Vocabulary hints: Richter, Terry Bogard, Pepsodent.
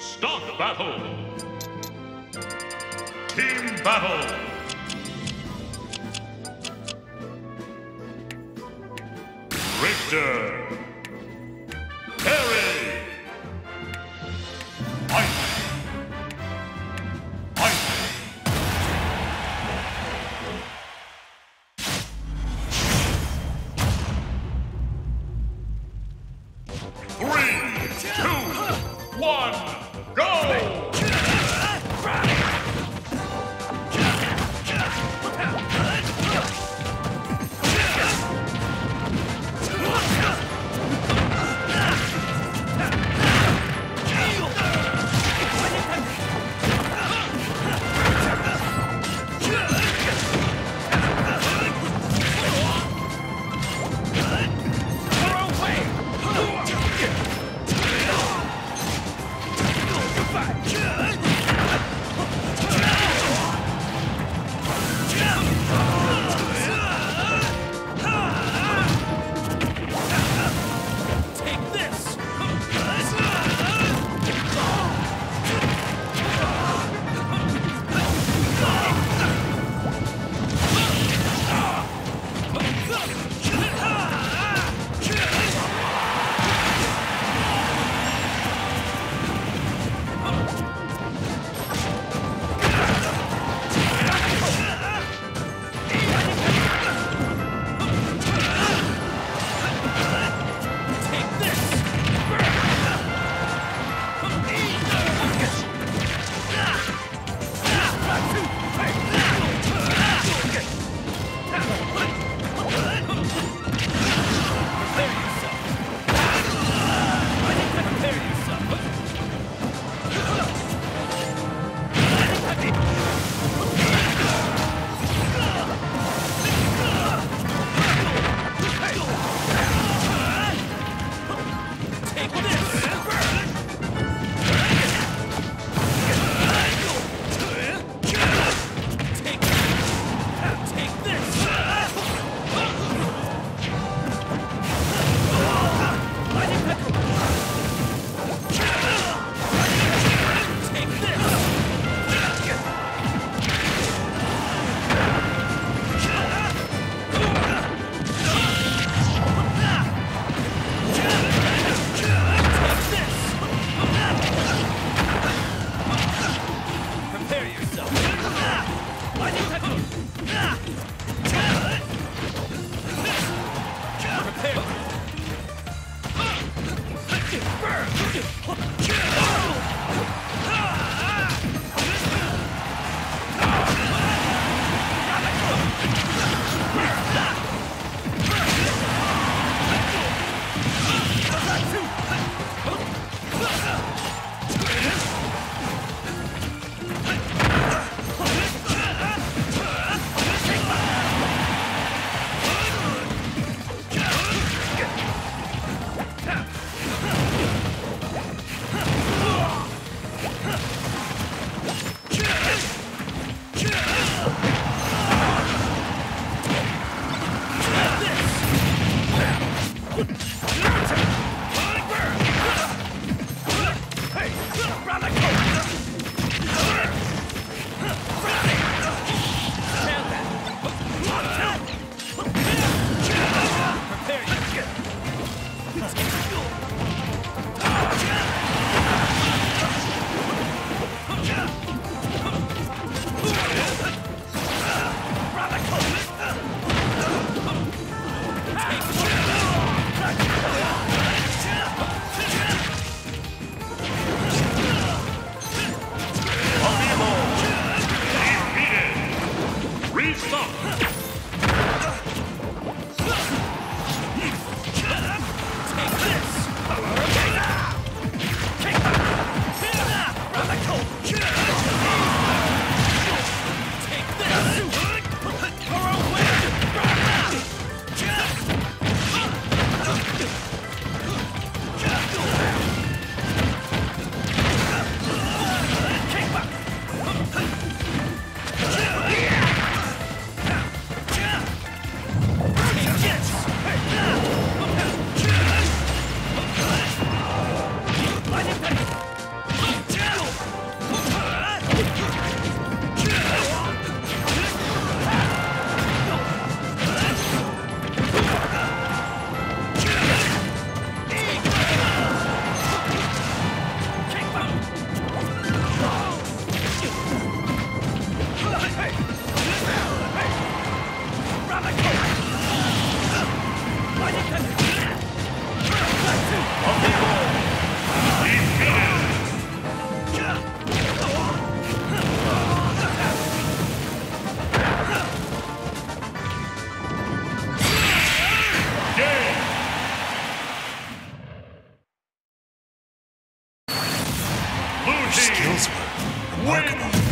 Stock battle. Team battle. Richter. Terry. Take were remarkable.